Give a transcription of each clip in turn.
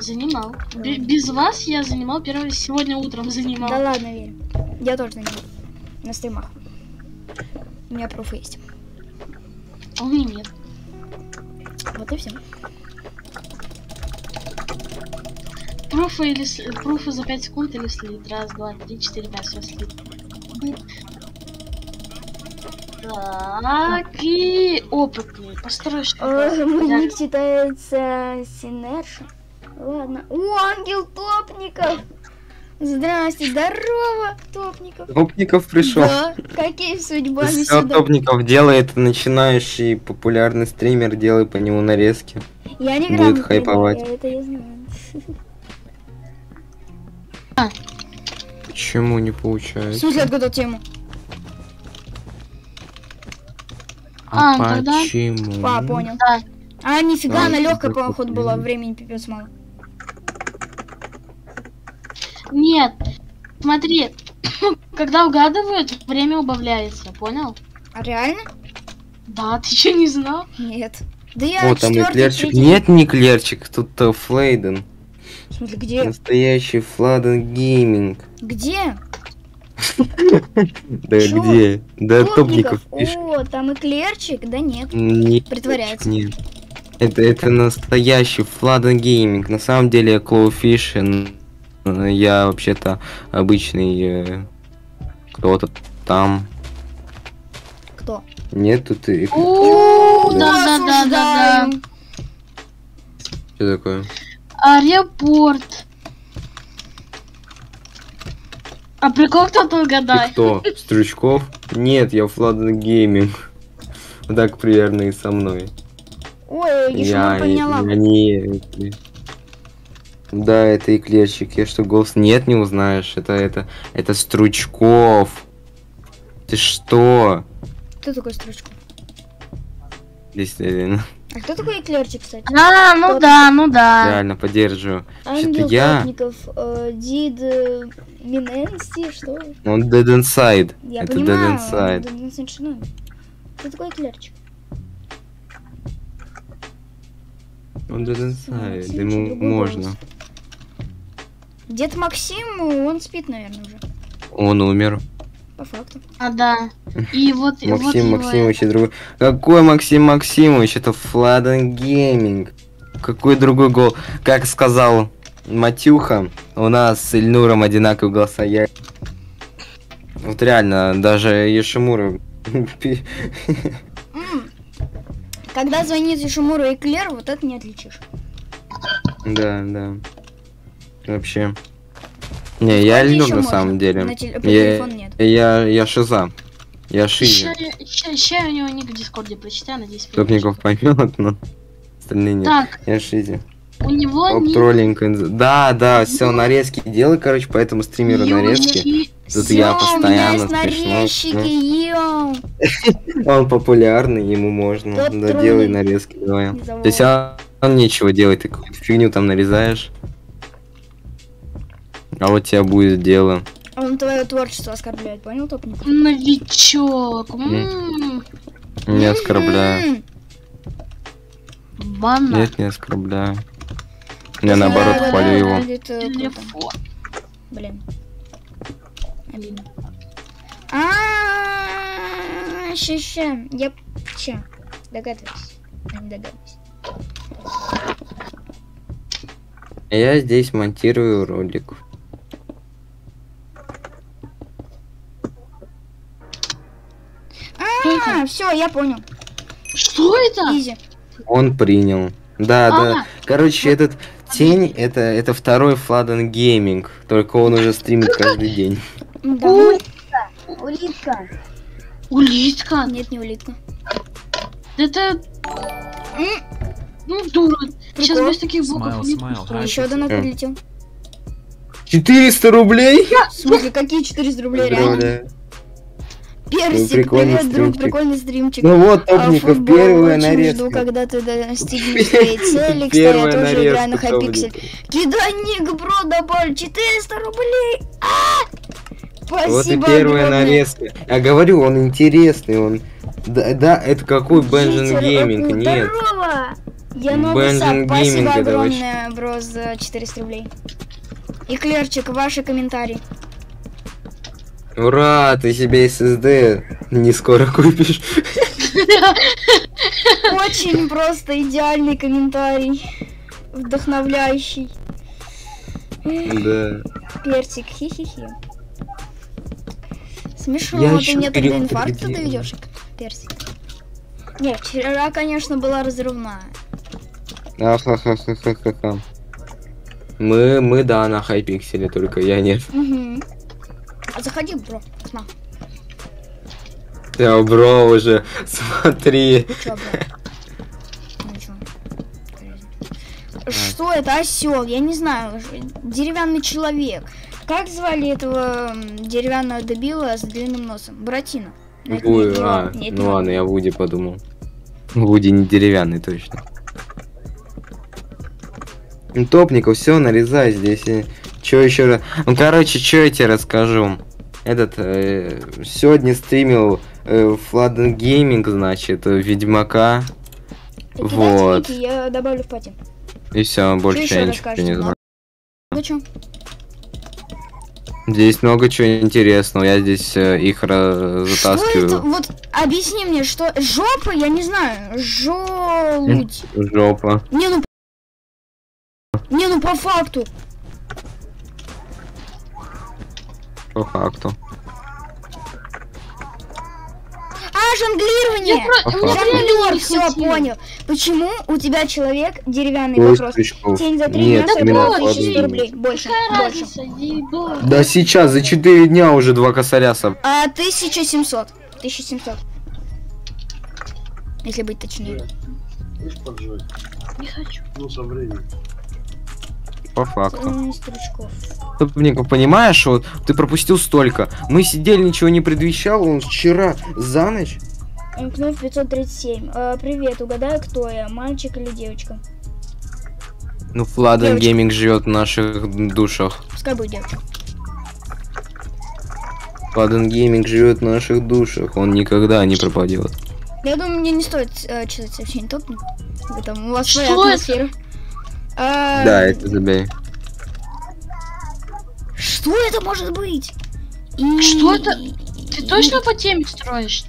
Занимал. Без вас я занимал первый. Сегодня утром занимал. Да ладно, я тоже занимал. На стримах. У меня проф есть. А у меня нет. Вот и все. Профы или профы за 5 секунд или слит. Раз, два, три, четыре, пять, все слит. Так, и опытный. Постараюсь. Мудик читается Синерша. Ладно. О, ангел топников! Здрасте, здорово, топников. Топников пришел. Да, какие судьбы сюда. Все топников делает начинающий популярный стример, делай по нему нарезки. Я не грамотный. Будет хайповать. Это я знаю. Почему не получается? В смысле отгадал тему? А почему? А, понял. Да. А, нифига, она легкая, по-моему, ход была. Времени пипец мало. Нет. Смотри. Когда угадывают, время убавляется. Понял? А реально? Да, ты что, не знал? Нет. Да я. О, там и клерчик. Нет, не клерчик. Тут Флейден. В смысле, где? Настоящий Фладен Гейминг. Где? Да где? Да, топников. О, там и клерчик, да нет. Притворяется. Нет. Это настоящий Фладен Гейминг. На самом деле, Cloud Fish. Я вообще-то обычный кто-то там. Кто? Нет, тут и. Да. Что такое? Аэропорт. А прикол, кто-то угадает. Кто? Стручков? Нет, я Фладен Гейминг. Вот так примерно и со мной. Ой, я не поняла. Нет. Да, это и клерчик. Я что, голос? Нет, не узнаешь. Это Стручков. Ты что? Кто такой Стручков? Действительно. А кто такой Эклерчик, кстати? А, ну кто да, такой? Ну да. Реально, поддерживаю. Ангел Топников, Дид Миненси, что? Он Dead Inside. Я это понимаю, Dead Inside. Кто такой Эклерчик? Он Dead Inside, Максим, да ему можно. Голос. Дед Максим, он спит, наверное, уже. Он умер. По факту. А, да. И вот Максим Максимович и другой. Какой Максим Максимович? Это Фладен Гейминг. Какой другой гол? Как сказал Матюха, у нас с Ильнуром одинаковые голоса. Я... Вот реально, даже Ешумура. Когда звонит Ешумуру и Эклер, вот это не отличишь. Да, да. Вообще. Не, я Ильнур на самом деле. Я Шиза. Я Шиза. Ща у него ник в Дискорде, прочитай, надеюсь. Топников поймет, но остальные нет. Так. Я Шизи. У него ник... Троллинг. Да, все, нарезки делай, короче, поэтому стримеры нарезки. Тут я постоянно смешно. Он популярный, ему можно. Да, делай нарезки, давай. То есть он нечего делать, ты какую-то фигню там нарезаешь. А вот тебя будет дело. Он твое творчество оскорбляет, понял, топник? Новичок. Не оскорбляю. Банна. Нет, не оскорбляю. Я наоборот хвалю его. Блин. Обидно. Ща. Я ща. Догадываюсь. Не догадываюсь. Я здесь монтирую ролик. А, все, я понял. Что это? Изи. Он принял. Да. Короче, этот тень, это второй Фладен Гейминг. Только он уже стримит каждый день. Улитка. Улитка? Нет, не улитка. Это... Ну, дура. Сейчас без таких букв. Еще одна прилетел. 400 рублей? В смысле, какие 400 рублей реально? Персик, привет, друг, прикольный стримчик. Ну вот, топников, первая нарезка. Жду, когда ты достигнешь своей цели. Кстати, я тоже играю на хайпиксель. Кидай ник, бро, добавлю 400 рублей. Спасибо. Вот и первая нарезка. Я говорю, он интересный, он... Да, это какой Бенджамин Гейминг, нет. Я новый сад, спасибо огромное, брос, за 400 рублей. И клерчик, ваши комментарии. Ура, ты себе SSD не скоро купишь. Очень просто идеальный комментарий. Вдохновляющий. Да. Персик, хи-хи-хи. Смешно, ты мне тогда инфаркта доведешь, персик. Нет, вчера, конечно, была разрывная. Ахахахахаха. Мы да, на хайпикселе, только я нет. Угу. Заходи, бро, к нам. Да, бро, уже, смотри. Чё, бро? Что это, осел? Я не знаю, деревянный человек. Как звали этого деревянного дебила с длинным носом? Буратино. Ой, ну ладно, я Вуди подумал. Вуди не деревянный, точно. Топников, все, нарезай здесь. Чё еще раз? Ну, короче, чё я тебе расскажу? Этот, сегодня стримил Fladen Gaming, значит, Ведьмака. Вот. Кидайте, я добавлю в пати. И все, больше я ничего не знаю. Здесь много чего интересного, я здесь их затаскиваю. Что это? Вот объясни мне, что жопа, я не знаю, желудь. Жопа. Не, ну по факту. По факту. А, жонглирование! Жонглер, все, понял. Почему у тебя человек деревянный вопрос? Тень за 3 дня собрал 4 рублей. Больше. Да сейчас, за 4 дня уже 2 косаря собрал. 1700. 1700. Если быть точнее. Не хочу. Ну, со временем. По факту. Топников, понимаешь, вот ты пропустил столько. Мы сидели, ничего не предвещало, он вчера за ночь. Кнопь 537. Привет, угадай, кто я, мальчик или девочка? Ну, Фладен Гейминг живет в наших душах. Пускай будет девочка. Фладен Гейминг живет в наших душах, он никогда не пропадет. Я думаю, мне не стоит читать сообщение Топников. У вас своя атмосфера. Да, это забей. Что это может быть? Что это? Ты точно по теме строишь?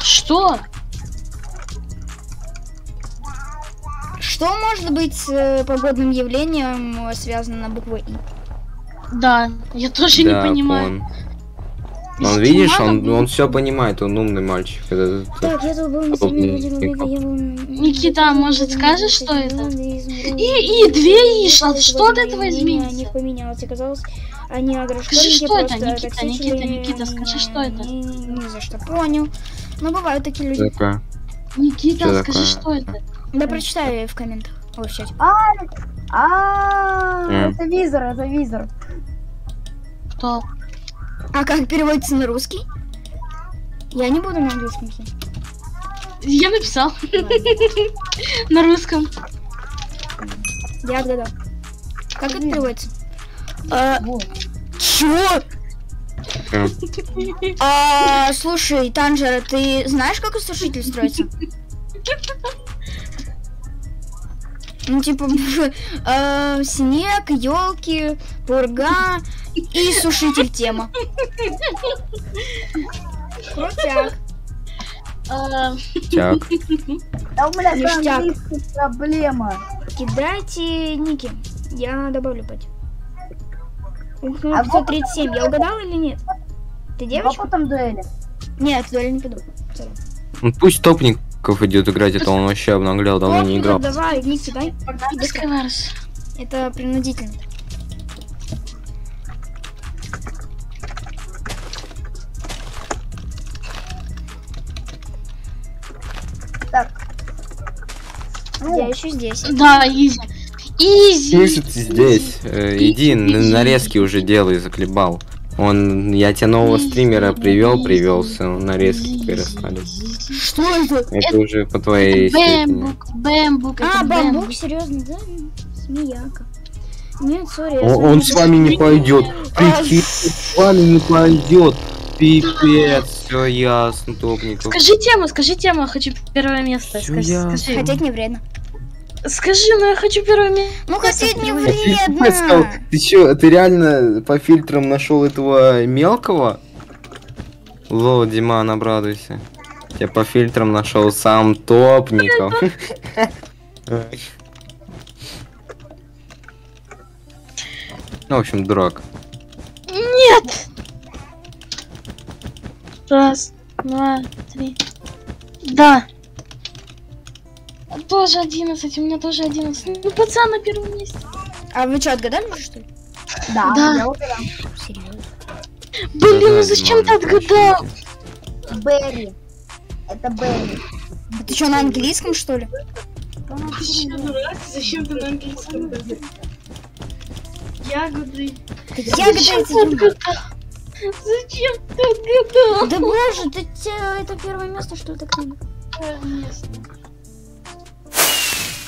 Что? Что может быть с погодным явлением связано на букву И? Да, я тоже не понимаю. Он, видишь, он все понимает, он умный мальчик. Так, я тут был на Никита, может, скажешь, что это? И две ишла, что от этого изменилось? У них поменялось, оказалось, они агрошкольники. Скажи, что это, Никита, скажи, что это? Ни за что, понял. Но бывают такие люди. Никита, скажи, что это? Да прочитай в комментах. Ой, сейчас. Это визор, это визор. Кто? А как переводится на русский? Я не буду на английском. Я написал. На русском. Я отгадал. Как это переводится? Чё? Слушай, Танжера, ты знаешь, как осушитель строится? Ну, типа, снег, елки, пурга и сушитель тема. Крутяк. Чак. Да у меня английская проблема. Кидайте ники. Я добавлю пать. 137. Я угадал или нет? Ты девочка? Потом дуэли. Нет, дуэли не пойду. Ну, пусть Топник идет играть, это он вообще обнаглял, давно не играл. Давай, ники, дай. Это принудительно. Так. Я еще здесь. Да, изи. Изи. Здесь. Иди, нарезки уже делай, заклебал. Он, я тебя нового стримера привелся, нарезки перестались. Что это? Это уже по твоей... Бэмбук. Бэмбук, серьезно, да? Смеяка. Нет, сори. Он с вами не пойдет. Прикинь, с вами не пойдет. Пипец, все ясно, топников. Скажи тему, хочу первое место. Скажи. Хотеть не вредно. Скажи, ну я хочу первое место. Ну хотеть не вредно. Ты че, ты реально по фильтрам нашел этого мелкого? Ло, Диман, обрадуйся. Я по фильтрам нашел сам топников. Ну, в общем, дурак. Нет! Раз, два, три. Да. Тоже 11, у меня тоже 11. Ну, пацан на первом месте. А вы что, отгадали уже, что ли? Да, да. Я угадал. Серьезно? Блин, ну зачем ты отгадал? Берри. Это Берри. Ты что, на английском, что ли? Зачем ты на английском? Ягоды. Ягоды. Зачем ты отгадал? Да боже, это первое место, что это книга. Первое место.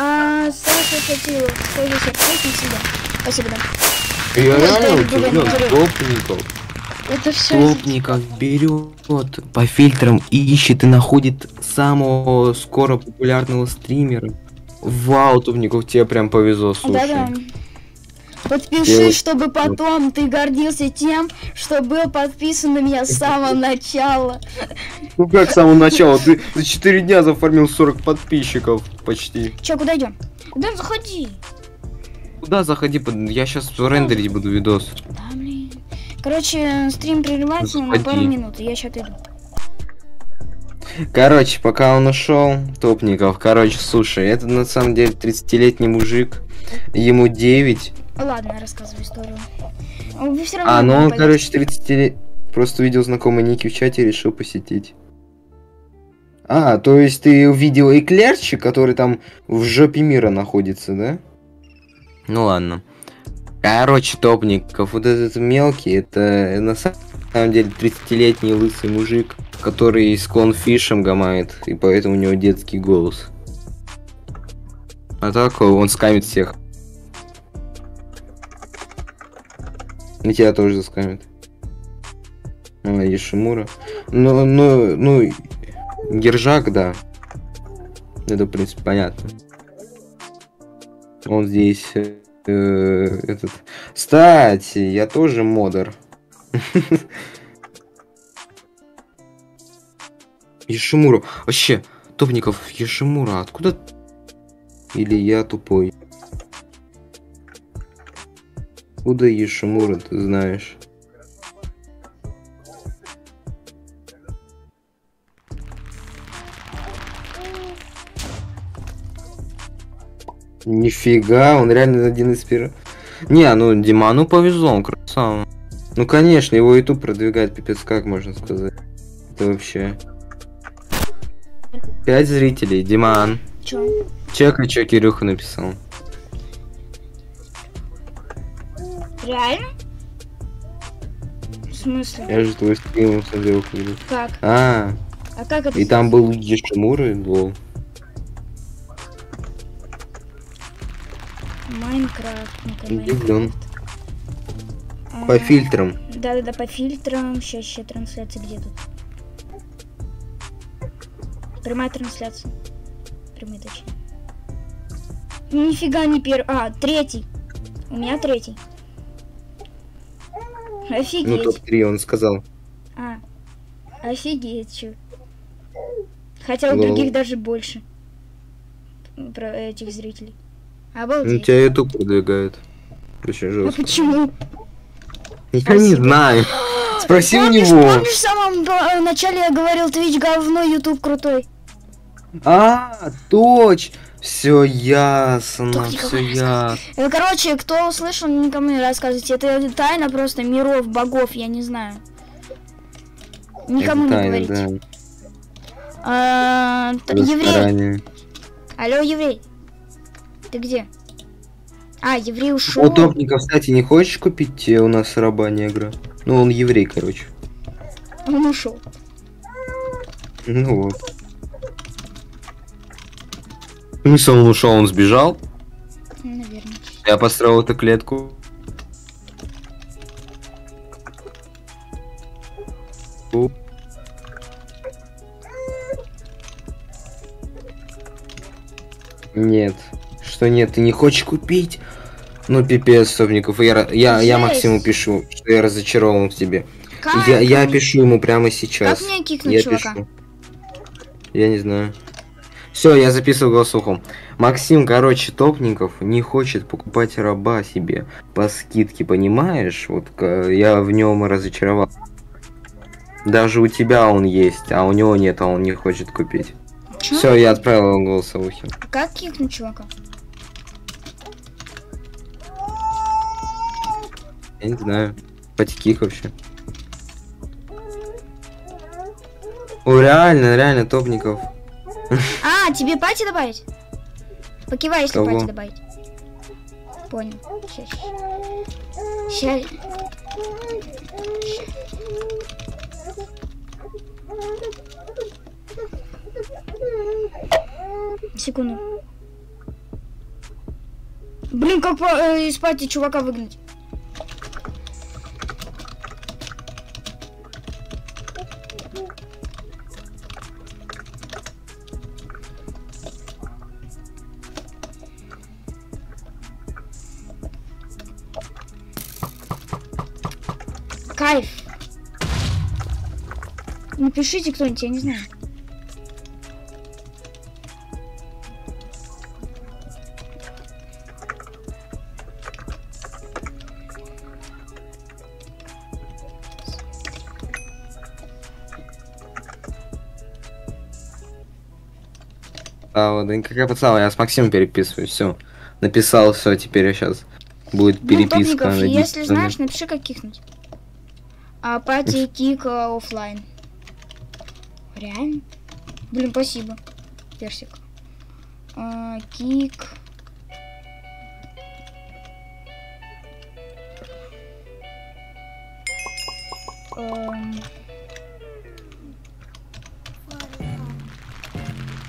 А, Саша хотела. Спасибо, да. Я реально удивлен, топников. Это все. Топников берет по фильтрам, ищет и находит самого скоро популярного стримера. Вау, Топников, тебе прям повезло, слушай. Да-да. Подпиши, чтобы потом ты гордился тем, что был подписанным я с самого начала. Ну как с самого начала? Ты за 4 дня заформил 40 подписчиков почти. Че, куда идем? Куда заходи? Куда заходи? Я сейчас рендерить буду видос. Да, блин. Короче, стрим прерывается на пару минут, я сейчас иду. Короче, пока он ушел, Топников, короче, слушай, это на самом деле 30-летний мужик, ему 9. Ладно, рассказываю историю. Вы все равно ну он, короче, 30 лет... Просто увидел знакомые ники в чате и решил посетить. А, то есть ты увидел эклерчик, который там в жопе мира находится, да? Ну ладно. Короче, Топников, вот этот мелкий, это на самом деле 30-летний лысый мужик, который с Cloud Fish'ем гамает, и поэтому у него детский голос. А так он скамит всех. И тебя тоже заскамят. Ешумура. Ну, Гержак, да. Это, в принципе, понятно. Он здесь... этот... Кстати, я тоже модер. Ешумура. Вообще, Топников, Ешумура, откуда... Или я тупой? Откуда Ешумура, ты знаешь? Нифига, он реально один из первых. Не, ну Диману повезло, он красава. Ну конечно, его YouTube продвигает пипец, как можно сказать. Это вообще. 5 зрителей, Диман. Чё? Чекай, чё Кирюха написал. Реально? В смысле? Я же твой стрим смотрел. Как? А как это? И там был Ешумура и лол. Майнкрафт. Удивлен. По фильтрам. Да-да-да, по фильтрам. Сейчас трансляция где тут? Прямая трансляция. Прямая, точнее. Нифига не первый. А, третий. У меня третий. Офигеть. Ну, топ-3 он сказал. Офигеть, чё. Хотя у других даже больше. Про этих зрителей. Обалдеть. Ну, тебя YouTube продвигает. Очень жестко. А почему? Я не знаю. Спроси у него. Помнишь, в самом начале я говорил, Twitch говно, YouTube крутой? А, точь. Все ясно, все ясно. Короче, кто услышал, никому не рассказывайте. Это тайна просто миров, богов, я не знаю. Никому это не тайна, говорите. Да. Еврей. Алло, еврей. Ты где? Еврей ушел. У Топника, кстати, не хочешь купить у нас раба негра? Ну, он еврей, короче. Он ушел. Ну вот. Если он ушел, он сбежал. Наверное. Я построил эту клетку. Нет. Что нет, ты не хочешь купить? Ну пипец, Собников, я Максиму пишу, что я разочарован в тебе. Как? Я пишу ему прямо сейчас. Как мне кикнуть чувака? Пишу. Я не знаю. Все, я записывал голосухом. Максим, короче, Топников не хочет покупать раба себе по скидке, понимаешь? Вот я в нем разочаровался. Даже у тебя он есть, а у него нет, а он не хочет купить. Все, я отправил ему голосухи. Как кикнуть чувака? Я не знаю. Потекик вообще. О, реально, реально, Топников. А, тебе пати добавить? Покивай, если пати добавить. Понял. Сейчас. Секунду. Блин, как из пати чувака выгнать? Напишите кто-нибудь, я не знаю. А, да никакая пацана, я с Максимом переписываюсь, все. Написал, все, теперь я сейчас будет переписка. Ну, если знаешь, напиши каких-нибудь. А пати кик офлайн. Реально? Блин, спасибо. Персик. Кик.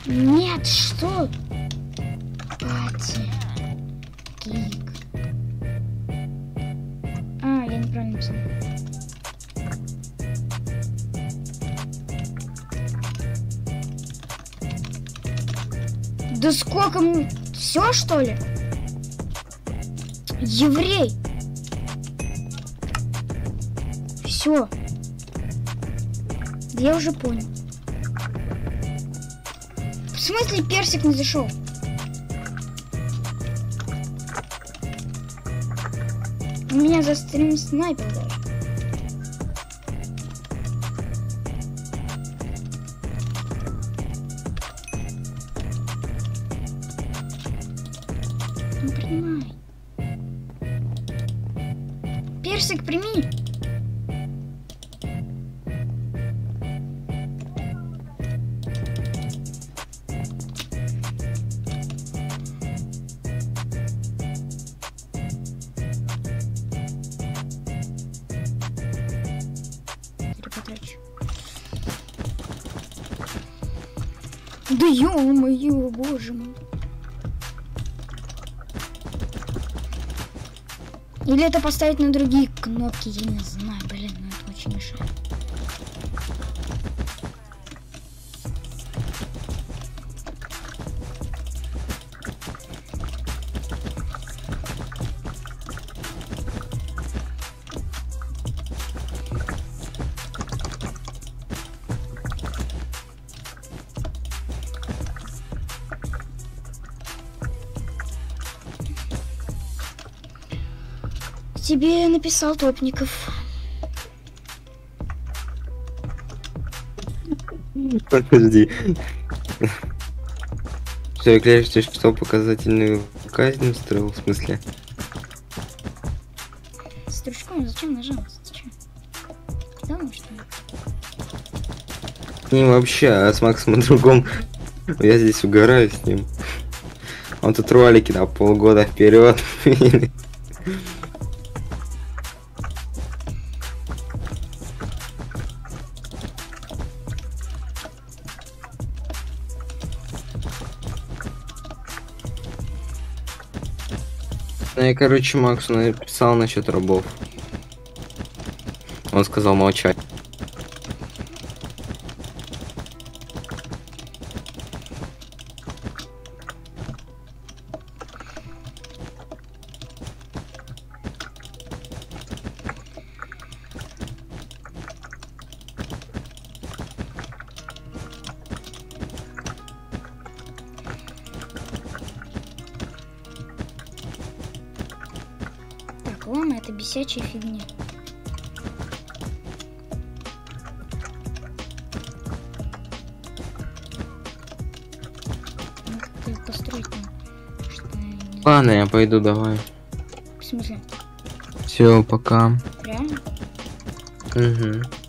Нет, что? Пати. Кик. А, я неправильно писал. Да сколько мне... Все, что ли? Еврей. Все. Я уже понял. В смысле персик не зашел? У меня за стрим снайпер даже. Да ё-моё, боже мой. Или это поставить на другие кнопки, я не знаю, блин, но это очень мешает. Тебе написал Топников. Подожди. Все, Эклер, что показательную казнь устроил, в смысле? Стручком, зачем нажался? Зачем? Да, может. С ним вообще, а с Максом другом. Я здесь угораю с ним. Он тут ролики на полгода вперед. Я, короче, Максу написал насчет рабов. Он сказал молчать. телефона, это бесячая фигня. Ладно, я пойду, давай. В смысле? Все, пока. Прямо? Угу.